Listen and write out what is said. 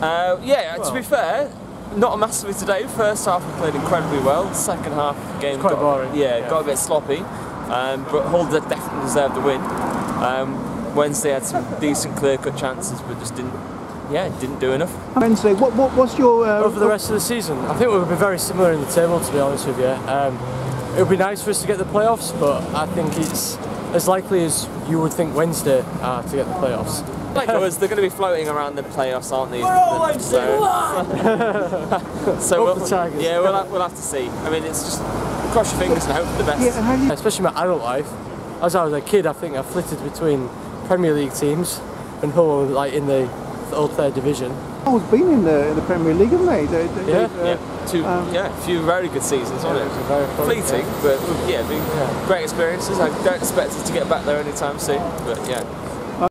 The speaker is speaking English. To be fair, not massively today. First half we played incredibly well. Second half the game got boring. Yeah, got a bit sloppy. But Hull definitely deserved the win. Wednesday had some decent clear-cut chances, but just didn't do enough. Wednesday, what's your over the rest of the season? I think we'll be very similar in the table, to be honest with you. It would be nice for us to get the playoffs, but I think it's as likely as you would think Wednesday are to get the playoffs. Like us, they're going to be floating around the playoffs, aren't they? We're all Wednesday. So we'll have to see. I mean, it's just cross your fingers and hope for the best. Yeah, especially my adult life. As I was a kid, I think I flitted between Premier League teams and Hull, like in the old third division. Hull's been in the Premier League, haven't they? A few very good seasons, wasn't it? Fleeting, but great experiences. I don't expect us to get back there anytime soon, but yeah.